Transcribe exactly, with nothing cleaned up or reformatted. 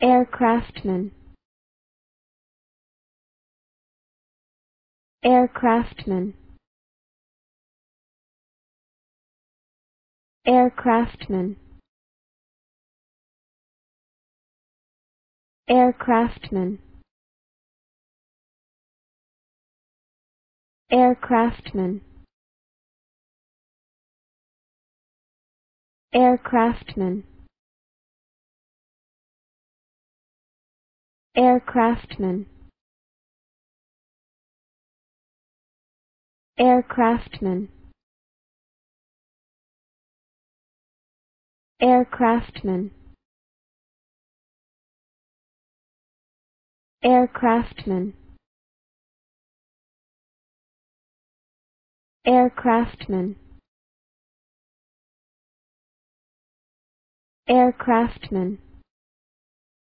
Aircraftman. Aircraftman. Aircraftman. Aircraftman. Aircraftman. Aircraftman. Aircraftman. Aircraftman. Aircraftman. Aircraftman. Aircraftman. Aircraftman.